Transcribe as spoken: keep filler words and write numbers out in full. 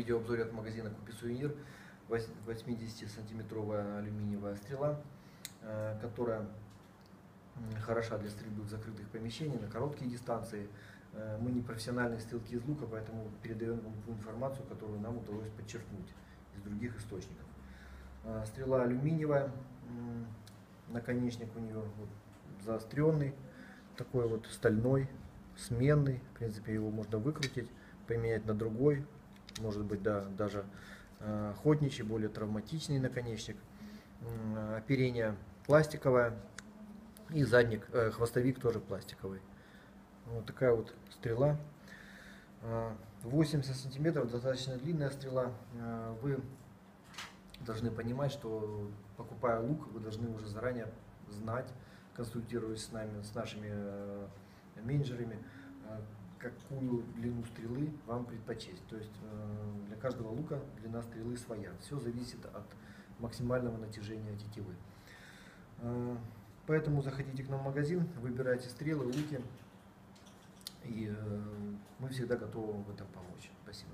Видеообзор от магазина «Купи Сувенир». восьмидесятисантиметровая алюминиевая стрела, которая хороша для стрельбы в закрытых помещениях, на короткие дистанции. Мы не профессиональные стрелки из лука, поэтому передаем вам ту информацию, которую нам удалось подчеркнуть из других источников. Стрела алюминиевая, наконечник у нее заостренный, такой вот стальной, сменный. В принципе, его можно выкрутить, поменять на другой. Может быть, да, даже охотничий, более травматичный наконечник. Оперение пластиковое и задник, э, хвостовик тоже пластиковый. Вот такая вот стрела. восемьдесят сантиметров, достаточно длинная стрела. Вы должны понимать, что, покупая лук, вы должны уже заранее знать, консультируясь с нами, с нашими менеджерами, какую длину стрелы вам предпочесть. То есть для каждого лука длина стрелы своя. Все зависит от максимального натяжения тетивы. Поэтому заходите к нам в магазин, выбирайте стрелы, луки, и мы всегда готовы вам в этом помочь. Спасибо.